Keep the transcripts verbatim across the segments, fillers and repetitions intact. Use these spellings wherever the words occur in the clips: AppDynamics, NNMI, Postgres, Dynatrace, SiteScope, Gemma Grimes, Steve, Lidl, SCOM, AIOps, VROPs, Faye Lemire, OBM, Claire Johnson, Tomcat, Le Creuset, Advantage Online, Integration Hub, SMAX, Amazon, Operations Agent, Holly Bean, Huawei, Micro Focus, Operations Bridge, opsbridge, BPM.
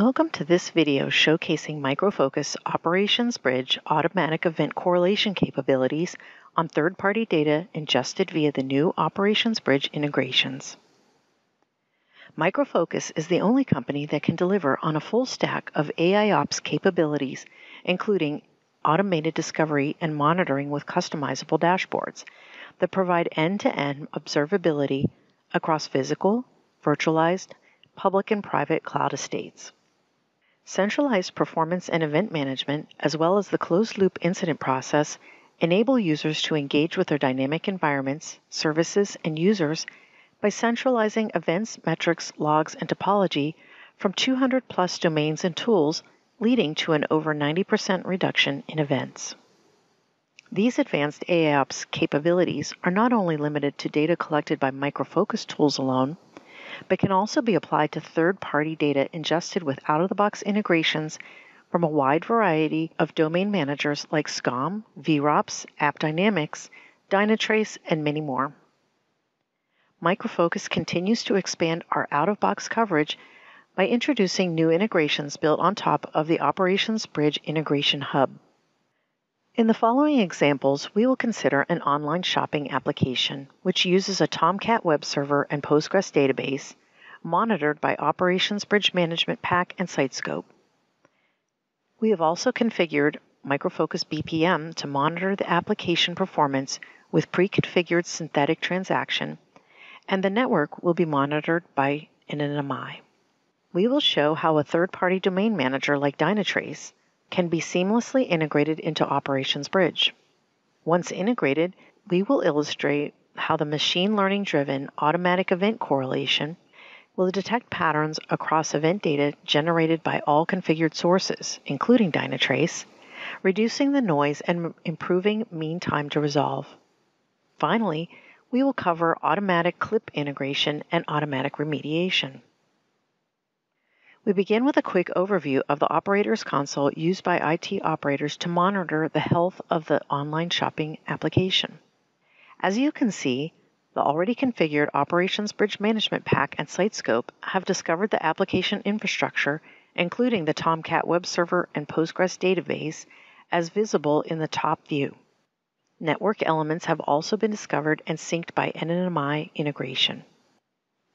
Welcome to this video showcasing Micro Focus Operations Bridge automatic event correlation capabilities on third-party data ingested via the new Operations Bridge integrations. Micro Focus is the only company that can deliver on a full stack of AIOps capabilities, including automated discovery and monitoring with customizable dashboards that provide end-to-end observability across physical, virtualized, public and private cloud estates. Centralized performance and event management, as well as the closed-loop incident process, enable users to engage with their dynamic environments, services, and users by centralizing events, metrics, logs, and topology from two hundred plus domains and tools, leading to an over ninety percent reduction in events. These advanced AIOps capabilities are not only limited to data collected by Micro Focus tools alone, but can also be applied to third-party data ingested with out-of-the-box integrations from a wide variety of domain managers like SCOM, V ROPs, AppDynamics, Dynatrace, and many more. Micro Focus continues to expand our out-of-box coverage by introducing new integrations built on top of the Operations Bridge Integration Hub. In the following examples, we will consider an online shopping application, which uses a Tomcat web server and Postgres database, monitored by Operations Bridge Management Pack and SiteScope. We have also configured Micro Focus B P M to monitor the application performance with pre-configured synthetic transaction, and the network will be monitored by N N M I. We will show how a third-party domain manager like Dynatrace can be seamlessly integrated into Operations Bridge. Once integrated, we will illustrate how the machine learning-driven automatic event correlation will detect patterns across event data generated by all configured sources, including Dynatrace, reducing the noise and improving mean time to resolve. Finally, we will cover automatic clip integration and automatic remediation. We begin with a quick overview of the Operators Console used by I T operators to monitor the health of the online shopping application. As you can see, the already configured Operations Bridge Management Pack and SiteScope have discovered the application infrastructure, including the Tomcat web server and Postgres database, as visible in the top view. Network elements have also been discovered and synced by N N M I integration.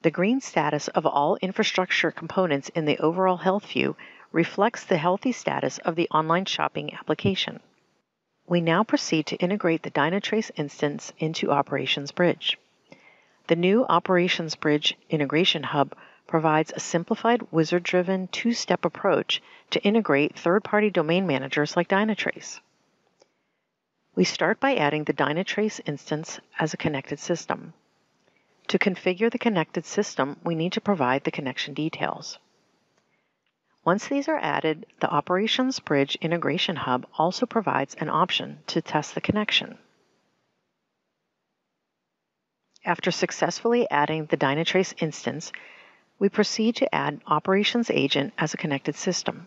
The green status of all infrastructure components in the overall health view reflects the healthy status of the online shopping application. We now proceed to integrate the Dynatrace instance into Operations Bridge. The new Operations Bridge Integration Hub provides a simplified, wizard-driven, two-step approach to integrate third-party domain managers like Dynatrace. We start by adding the Dynatrace instance as a connected system. To configure the connected system, we need to provide the connection details. Once these are added, the Operations Bridge Integration Hub also provides an option to test the connection. After successfully adding the Dynatrace instance, we proceed to add Operations Agent as a connected system.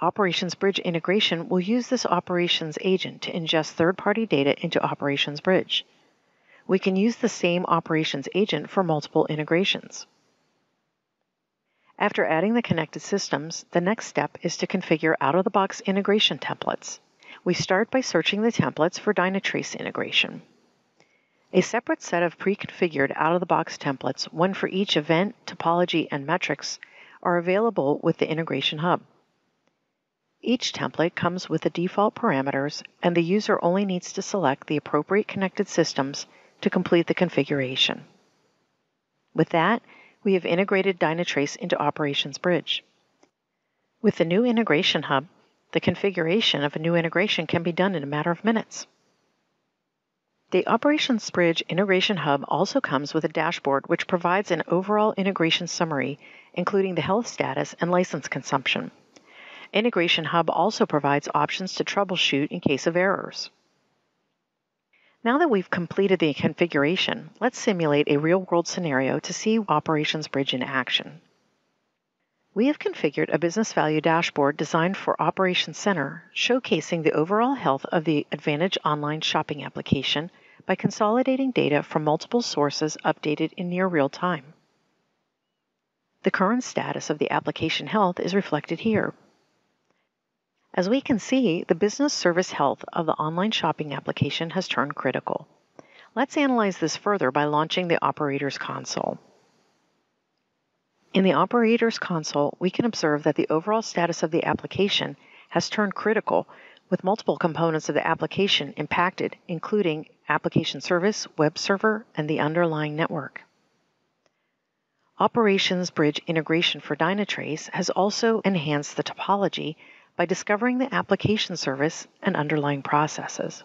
Operations Bridge integration will use this Operations Agent to ingest third-party data into Operations Bridge. We can use the same Operations Agent for multiple integrations. After adding the connected systems, the next step is to configure out-of-the-box integration templates. We start by searching the templates for Dynatrace integration. A separate set of pre-configured out-of-the-box templates, one for each event, topology, and metrics, are available with the Integration Hub. Each template comes with the default parameters, and the user only needs to select the appropriate connected systems to complete the configuration. With that, we have integrated Dynatrace into Operations Bridge. With the new Integration Hub, the configuration of a new integration can be done in a matter of minutes. The Operations Bridge Integration Hub also comes with a dashboard which provides an overall integration summary, including the health status and license consumption. Integration Hub also provides options to troubleshoot in case of errors. Now that we've completed the configuration, let's simulate a real-world scenario to see Operations Bridge in action. We have configured a business value dashboard designed for Operations Center, showcasing the overall health of the Advantage Online shopping application by consolidating data from multiple sources updated in near real time. The current status of the application health is reflected here. As we can see, the business service health of the online shopping application has turned critical. Let's analyze this further by launching the Operators Console. In the Operators Console, we can observe that the overall status of the application has turned critical, with multiple components of the application impacted, including application service, web server, and the underlying network. Operations Bridge integration for Dynatrace has also enhanced the topology by discovering the application service and underlying processes.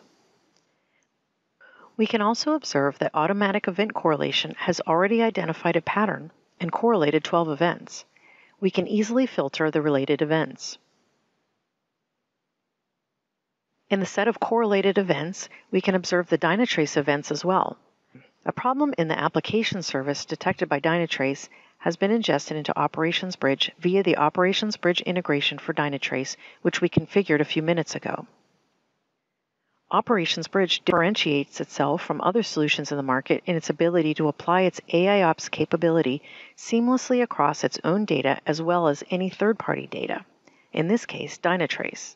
We can also observe that automatic event correlation has already identified a pattern and correlated twelve events. We can easily filter the related events. In the set of correlated events, we can observe the Dynatrace events as well. A problem in the application service detected by Dynatrace has been ingested into Operations Bridge via the Operations Bridge integration for Dynatrace, which we configured a few minutes ago. Operations Bridge differentiates itself from other solutions in the market in its ability to apply its AIOps capability seamlessly across its own data as well as any third-party data, in this case, Dynatrace.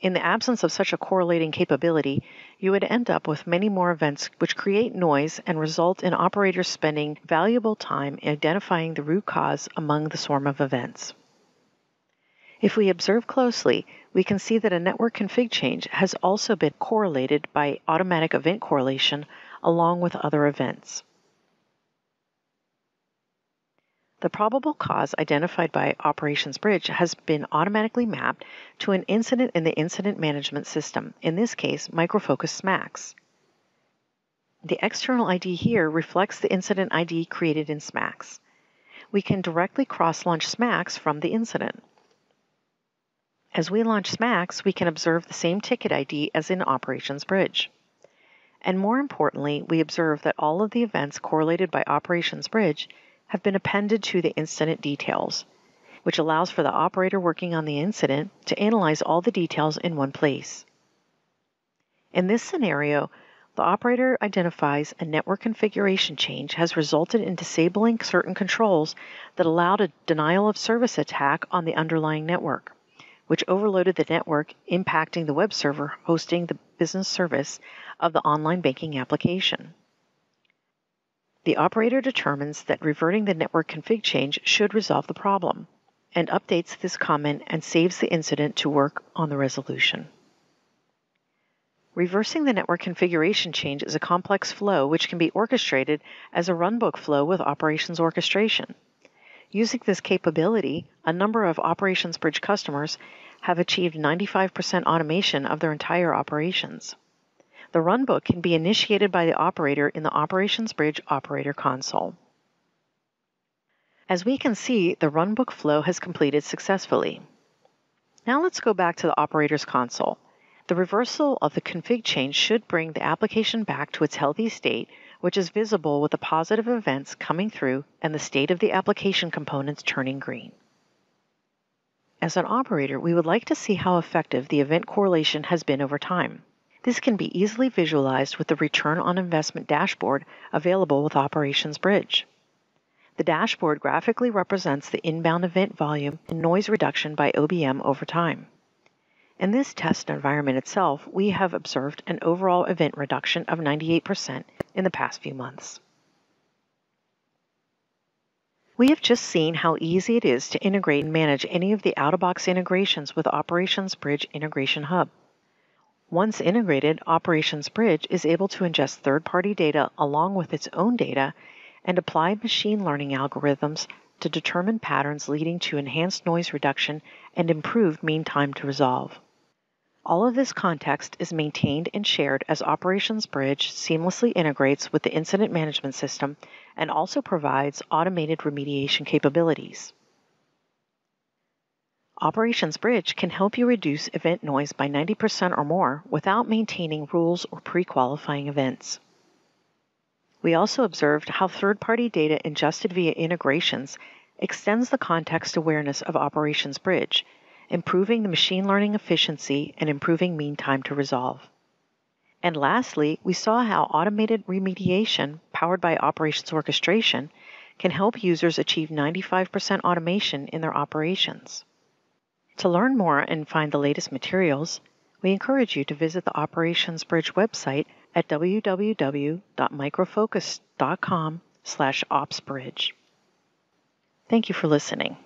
In the absence of such a correlating capability, you would end up with many more events which create noise and result in operators spending valuable time identifying the root cause among the swarm of events. If we observe closely, we can see that a network config change has also been correlated by automatic event correlation along with other events. The probable cause identified by Operations Bridge has been automatically mapped to an incident in the incident management system, in this case, Micro Focus SMAX. The external I D here reflects the incident I D created in SMAX. We can directly cross-launch SMAX from the incident. As we launch SMAX, we can observe the same ticket I D as in Operations Bridge. And more importantly, we observe that all of the events correlated by Operations Bridge have been appended to the incident details, which allows for the operator working on the incident to analyze all the details in one place. In this scenario, the operator identifies a network configuration change has resulted in disabling certain controls that allowed a denial of service attack on the underlying network, which overloaded the network, impacting the web server hosting the business service of the online banking application. The operator determines that reverting the network config change should resolve the problem and updates this comment and saves the incident to work on the resolution. Reversing the network configuration change is a complex flow which can be orchestrated as a runbook flow with operations orchestration. Using this capability, a number of Operations Bridge customers have achieved ninety-five percent automation of their entire operations. The runbook can be initiated by the operator in the Operations Bridge Operator Console. As we can see, the runbook flow has completed successfully. Now let's go back to the Operators Console. The reversal of the config change should bring the application back to its healthy state, which is visible with the positive events coming through and the state of the application components turning green. As an operator, we would like to see how effective the event correlation has been over time. This can be easily visualized with the Return on Investment dashboard available with Operations Bridge. The dashboard graphically represents the inbound event volume and noise reduction by O B M over time. In this test environment itself, we have observed an overall event reduction of ninety-eight percent in the past few months. We have just seen how easy it is to integrate and manage any of the out-of-box integrations with Operations Bridge Integration Hub. Once integrated, Operations Bridge is able to ingest third-party data along with its own data and apply machine learning algorithms to determine patterns leading to enhanced noise reduction and improved mean time to resolve. All of this context is maintained and shared as Operations Bridge seamlessly integrates with the incident management system and also provides automated remediation capabilities. Operations Bridge can help you reduce event noise by ninety percent or more without maintaining rules or pre-qualifying events. We also observed how third-party data ingested via integrations extends the context awareness of Operations Bridge, improving the machine learning efficiency and improving mean time to resolve. And lastly, we saw how automated remediation powered by operations orchestration can help users achieve ninety-five percent automation in their operations. To learn more and find the latest materials, we encourage you to visit the Operations Bridge website at w w w dot microfocus dot com slash opsbridge. Thank you for listening.